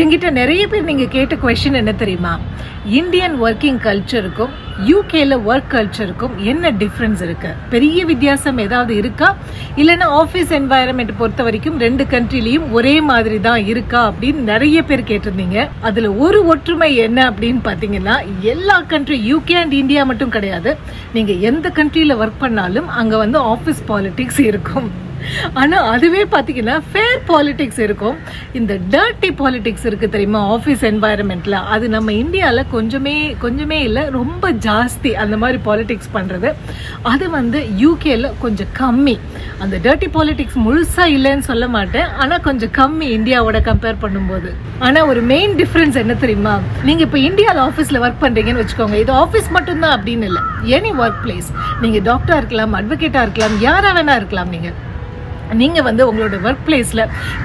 என்கிட்ட நிறைய பேர் நீங்க கேட்ட கொஸ்டின் என்ன தெரியுமா, இந்தியன் வொர்க்கிங் கல்ச்சருக்கும் யூகேல ஒர்க் கல்ச்சருக்கும் என்ன டிஃப்ரென்ஸ் இருக்கு, பெரிய வித்தியாசம் ஏதாவது இருக்கா, இல்லைன்னா ஆஃபீஸ் என்வாயர்மெண்ட் பொறுத்த வரைக்கும் ரெண்டு கண்ட்ரிலையும் ஒரே மாதிரி தான் இருக்கா அப்படின்னு நிறைய பேர் கேட்டிருந்தீங்க. அதுல ஒரு ஒற்றுமை என்ன அப்படின்னு பார்த்தீங்கன்னா, எல்லா கண்ட்ரி யூகே அண்ட் இந்தியா மட்டும் கிடையாது, நீங்க எந்த கண்ட்ரியில ஒர்க் பண்ணாலும் அங்க வந்து ஆஃபீஸ் பாலிடிக்ஸ் இருக்கும். ஆனா அதுவே பாத்தீங்கன்னா ஃபேர் பாலிடிக்ஸ் இருக்கும். இந்த டர்ட்டி பாலிடிக்ஸ் இருக்கு தெரியுமா ஆஃபீஸ் என்வாயர்மெண்ட்ல, அது நம்ம இந்தியால கொஞ்சமே இல்லை, ரொம்ப ஜாஸ்தி அந்த மாதிரி பாலிடிக்ஸ் பண்றது. அது வந்து யூகேல கொஞ்சம் கம்மி. அந்த டர்ட்டி பாலிடிக்ஸ் முழுசா இல்லைன்னு சொல்ல மாட்டேன், ஆனா கொஞ்சம் கம்மி இந்தியாவோட கம்பேர் பண்ணும்போது. ஆனா ஒரு மெயின் டிஃபரன்ஸ் என்ன தெரியுமா, நீங்க இப்ப இந்தியாவில் ஆஃபீஸ்ல ஒர்க் பண்றீங்கன்னு வச்சுக்கோங்க, இது ஆஃபீஸ் மட்டும் தான் அப்படின்னு இல்லை, எனி ஒர்க் பிளேஸ். நீங்க டாக்டரா இருக்கலாம், அட்வொகேட்டா இருக்கலாம், யாரா வேணா இருக்கலாம். நீங்கள் வந்து உங்களோட ஒர்க் பிளேஸில்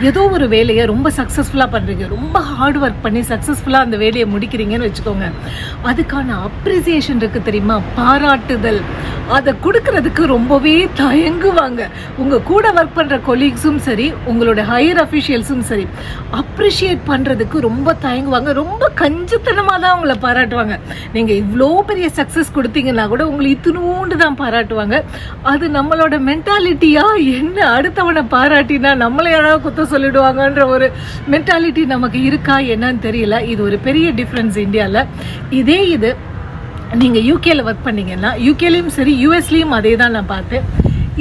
ஏதோ ஒரு வேலையை ரொம்ப சக்ஸஸ்ஃபுல்லாக பண்ணுறீங்க, ரொம்ப ஹார்ட் ஒர்க் பண்ணி சக்ஸஸ்ஃபுல்லாக அந்த வேலையை முடிக்கிறீங்கன்னு வச்சுக்கோங்க, அதுக்கான அப்ரிசியேஷன் இருக்குது தெரியுமா, பாராட்டுதல், அதை கொடுக்கறதுக்கு ரொம்பவே தயங்குவாங்க. உங்கள் கூட ஒர்க் பண்ணுற கொலீக்ஸும் சரி, உங்களோட ஹையர் அஃபிஷியல்ஸும் சரி, அப்ரிஷியேட் பண்ணுறதுக்கு ரொம்ப தயங்குவாங்க, ரொம்ப கஞ்சித்தனமாக தான் உங்களை பாராட்டுவாங்க. நீங்கள் இவ்வளோ பெரிய சக்ஸஸ் கொடுத்தீங்கன்னா கூட உங்களை இத்தினோண்டு தான் பாராட்டுவாங்க. அது நம்மளோட மென்டாலிட்டியாக என்ன, அடுத்தவனை பாராட்டினா நம்மளை யாராவது குத்த சொல்லிடுவாங்கன்ற ஒரு மென்டாலிட்டி நமக்கு இருக்கா என்னன்னு தெரியல. இது ஒரு பெரிய டிஃப்ரென்ஸ் இந்தியாவில். இதே இது நீங்கள் யூகேல ஒர்க் பண்ணீங்கன்னா, யூகேலையும் சரி யூஎஸ்லேயும் அதே தான் நான் பார்த்தேன்.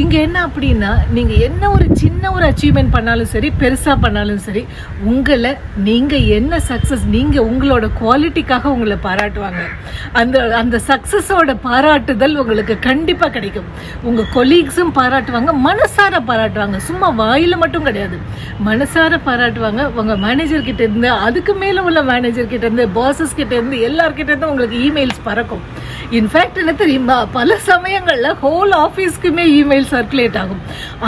இங்கே என்ன அப்படின்னா, நீங்கள் என்ன ஒரு சின்ன ஒரு அச்சீவ்மெண்ட் பண்ணாலும் சரி, பெருசாக பண்ணாலும் சரி, உங்களை நீங்கள் என்ன சக்ஸஸ், நீங்கள் உங்களோட குவாலிட்டிக்காக உங்களை பாராட்டுவாங்க. அந்த அந்த சக்ஸஸோட பாராட்டுதல் உங்களுக்கு கண்டிப்பாக கிடைக்கும். உங்கள் கொலீக்ஸும் பாராட்டுவாங்க, மனசார பாராட்டுவாங்க, சும்மா வாயில் மட்டும் கிடையாது, மனசார பாராட்டுவாங்க. உங்கள் மேனேஜர்கிட்ட இருந்து, அதுக்கு மேலே உள்ள மேனேஜர்கிட்ட இருந்து, பாஸஸ்கிட்ட இருந்து, எல்லார்கிட்டேருந்து உங்களுக்கு இமெயில்ஸ் பறக்கும். இன்ஃபேக்ட் என்ன தெரியுமா, பல சமயங்களில் ஹோல் ஆஃபீஸ்க்குமே இமெயில் சர்க்குலேட் ஆகும்.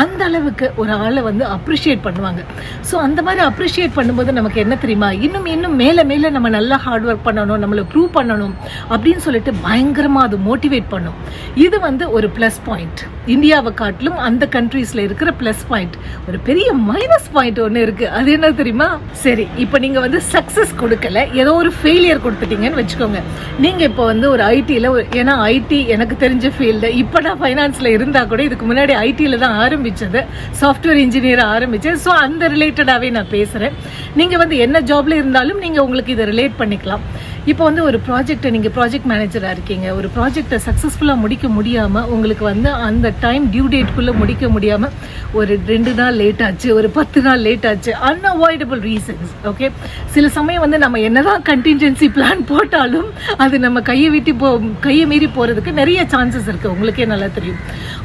அந்த அளவுக்கு ஒரு ஆளை வந்து அப்ரிஷியேட் பண்ணுவாங்க. ஸோ அந்த மாதிரி அப்ரிஷியேட் பண்ணும்போது நமக்கு என்ன தெரியுமா, இன்னும் இன்னும் மேலே மேலே நம்ம நல்லா ஹார்ட் ஒர்க் பண்ணணும், நம்மளை ப்ரூவ் பண்ணணும் அப்படின்னு சொல்லிட்டு பயங்கரமாக அது மோட்டிவேட் பண்ணும். இது வந்து ஒரு ப்ளஸ் பாயிண்ட், இந்தியாவை காட்டிலும் அந்த கண்ட்ரீஸில் இருக்கிற ப்ளஸ் பாயிண்ட். ஒரு பெரிய மைனஸ் பாயிண்ட் ஒன்று இருக்குது, அது என்ன தெரியுமா. சரி, இப்போ நீங்கள் வந்து சக்ஸஸ் கொடுக்கல, ஏதோ ஒரு ஃபெயிலியர் கொடுத்துட்டீங்கன்னு வச்சுக்கோங்க. நீங்கள் இப்போ வந்து ஒரு ஐடியில், ஏன்னா ஐடி எனக்கு தெரிஞ்ச ஃபீல்டு, இப்போ நான் ஃபைனான்ஸில் இருந்தால் கூட இதுக்கு முன்னாடி ஐடியில் தான் ஆரம்பித்தது, சாஃப்ட்வேர் இன்ஜினியராக ஆரம்பித்தேன். ஸோ அந்த ரிலேட்டடாகவே நான் பேசுகிறேன். நீங்கள் வந்து என்ன ஜாப்ல இருந்தாலும் நீங்கள் உங்களுக்கு இதை ரிலேட் பண்ணிக்கலாம். இப்போ வந்து ஒரு ப்ராஜெக்டை, நீங்கள் ப்ராஜெக்ட் மேனேஜராக இருக்கீங்க, ஒரு ப்ராஜெக்டை சக்ஸஸ்ஃபுல்லாக முடிக்க முடியாமல், உங்களுக்கு வந்து அந்த டைம் டியூ டேட்குள்ளே முடிக்க முடியாமல் ஒரு 2 நாள் லேட் ஆச்சு, ஒரு 10 நாள் லேட் ஆச்சு, அன்அவாய்டபுள் ரீசன்ஸ். ஓகே, சில சமயம் வந்து நம்ம என்னதான் கண்டின்ஜென்சி பிளான் போட்டாலும் அது நம்ம கையை மீறி போகிறதுக்கு நிறைய சான்சஸ் இருக்குது, உங்களுக்கே நல்லா தெரியும்.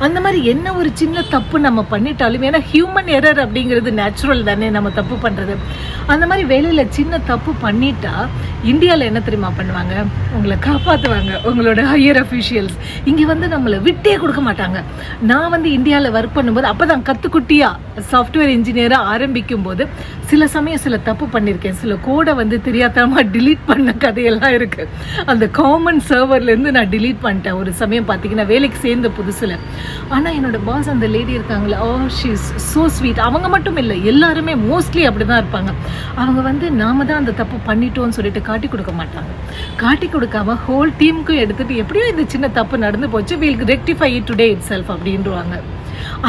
அந்த மாதிரி என்ன ஒரு சின்ன தப்பு நம்ம பண்ணிட்டாலும், ஏன்னா ஹியூமன் எரர் அப்படிங்கிறது நேச்சுரல் தானே, நம்ம தப்பு பண்ணுறது. அந்த மாதிரி வேலையில் சின்ன தப்பு பண்ணிட்டா இந்தியாவில் என்ன தெரியுமா பண்ணுவாங்க, உங்களை காப்பாற்றுவாங்க உங்களோட ஹையர் அஃபிஷியல்ஸ். இங்கே வந்து நம்மளை விட்டே கொடுக்க மாட்டாங்க. நான் வந்து இந்தியாவில் ஒர்க் பண்ணும்போது, அப்போ தான் கற்றுக்குட்டியாக சாஃப்ட்வேர் இன்ஜினியராக ஆரம்பிக்கும் போது சில சமயம் சில தப்பு பண்ணியிருக்கேன். சில கோடை வந்து தெரியாதமாக டிலீட் பண்ண கதையெல்லாம் இருக்குது. அந்த காமன் சர்வர்லேருந்து நான் டிலீட் பண்ணிட்டேன் ஒரு சமயம் பார்த்தீங்கன்னா, வேலைக்கு சேர்ந்த புதுசில். ஆனால் என்னோட பாஸ் அந்த லேடி இருக்காங்களே, oh she is so sweet. அவங்க மட்டும் இல்லை, எல்லாருமே மோஸ்ட்லி அப்படி தான் இருப்பாங்க. அவங்க வந்து நாம தான் அந்த தப்பு பண்ணிட்டோன்னு சொல்லிட்டு காட்டி கொடுக்க மாட்டாங்க. காட்டி கொடுக்காம ஹோல் டீமுக்கும் எடுத்துட்டு, எப்படியோ இந்த சின்ன தப்பு நடந்து போச்சு, we'll rectify it today itself அப்படின்றாங்க.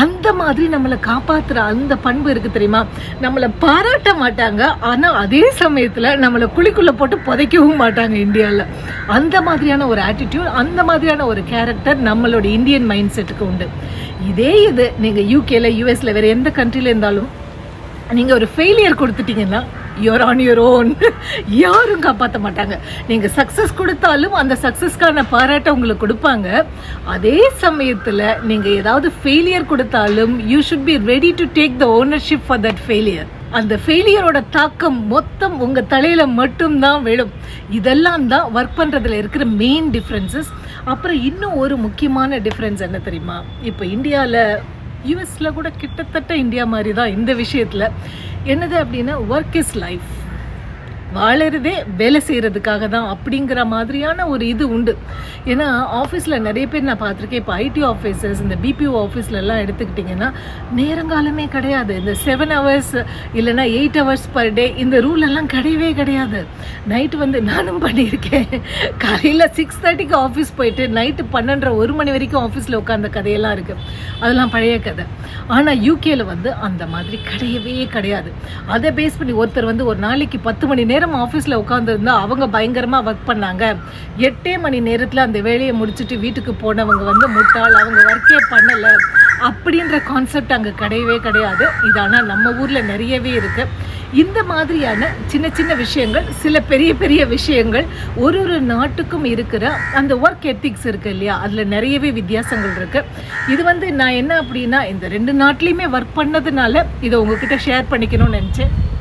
அந்த மாதிரி நம்மளை காப்பாத்துற அந்த பண்பு இருக்கு தெரியுமா. நம்மளை பாராட்ட மாட்டாங்க, ஆனா அதே சமயத்துல நம்மளை குழிக்குள்ள போட்டு புதைக்கவும் மாட்டாங்க இந்தியாவில். அந்த மாதிரியான ஒரு ஆட்டிடியூட், அந்த மாதிரியான ஒரு கேரக்டர் நம்மளோட இந்தியன் மைண்ட் செட்டுக்கு உண்டு. இதே இது நீங்க யூகேல, யூஎஸ்ல, வேற எந்த கண்ட்ரில இருந்தாலும் நீங்க ஒரு ஃபெயிலியர் கொடுத்துட்டீங்கன்னா you're on your own. யாரும் காப்பாற்ற மாட்டாங்க. நீங்கள் சக்ஸஸ் கொடுத்தாலும் அந்த சக்ஸஸ்க்கான பாராட்டை உங்களுக்கு கொடுப்பாங்க. அதே சமயத்தில் நீங்கள் ஏதாவது ஃபெயிலியர் கொடுத்தாலும் you should be ready to take the ownership for that failure. அந்த ஃபெயிலியரோட தாக்கம் மொத்தம் உங்கள் தலையில் மட்டும்தான் விழும். இதெல்லாம் தான் ஒர்க் பண்ணுறதுல இருக்கிற மெயின் டிஃப்ரென்சஸ். அப்புறம் இன்னும் ஒரு முக்கியமான டிஃப்ரென்ஸ் என்ன தெரியுமா, இப்போ இந்தியாவில், யூஎஸில் கூட கிட்டத்தட்ட இந்தியா மாதிரி தான் இந்த விஷயத்தில். என்னது அப்படின்னா, ஒர்க் இஸ் லைஃப், வாழறதே வேலை செய்கிறதுக்காக தான் அப்படிங்கிற மாதிரியான ஒரு இது உண்டு. ஏன்னா ஆஃபீஸில் நிறைய பேர் நான் பார்த்துருக்கேன். இப்போ ஐடி ஆஃபீஸர்ஸ், இந்த பிபிஓ ஆஃபீஸ்லலாம் எடுத்துக்கிட்டிங்கன்னா நேரங்காலமே கிடையாது. இந்த 7 hours இல்லைனா 8 hours பர் டே இந்த ரூலெல்லாம் கிடையவே கிடையாது. நைட்டு வந்து நானும் பண்ணியிருக்கேன். காலையில் 6:30க்கு ஆஃபீஸ் போயிட்டு நைட்டு 12:30-1 மணி வரைக்கும் ஆஃபீஸில் உட்காந்த கதையெல்லாம் இருக்குது. அதெல்லாம் பழைய கதை. ஆனால் யூகேயில் வந்து அந்த மாதிரி கிடையவே கிடையாது. அதை பேஸ் பண்ணி ஒருத்தர் வந்து ஒரு நாளைக்கு 10 மணி நேரம் ஆஃபீஸில் உட்காந்துருந்தா அவங்க பயங்கரமாக ஒர்க் பண்ணாங்க, 8 மணி நேரத்தில் அந்த வேலையை முடிச்சுட்டு வீட்டுக்கு போனவங்க வந்து முட்டாள், அவங்க ஒர்க்கே பண்ணலை அப்படின்ற கான்செப்ட் அங்கே கிடையவே கிடையாது. இதானால் நம்ம ஊரில் நிறையவே இருக்குது. இந்த மாதிரியான சின்ன சின்ன விஷயங்கள், சில பெரிய பெரிய விஷயங்கள் ஒரு ஒரு நாட்டுக்கும் இருக்கிற அந்த ஒர்க் எத்திக்ஸ் இருக்குது இல்லையா, அதில் நிறையவே வித்தியாசங்கள் இருக்குது. இது வந்து நான் என்ன அப்படின்னா இந்த 2 நாட்லேயுமே ஒர்க் பண்ணதுனால இதை உங்ககிட்ட ஷேர் பண்ணிக்கணும்னு நினச்சேன்.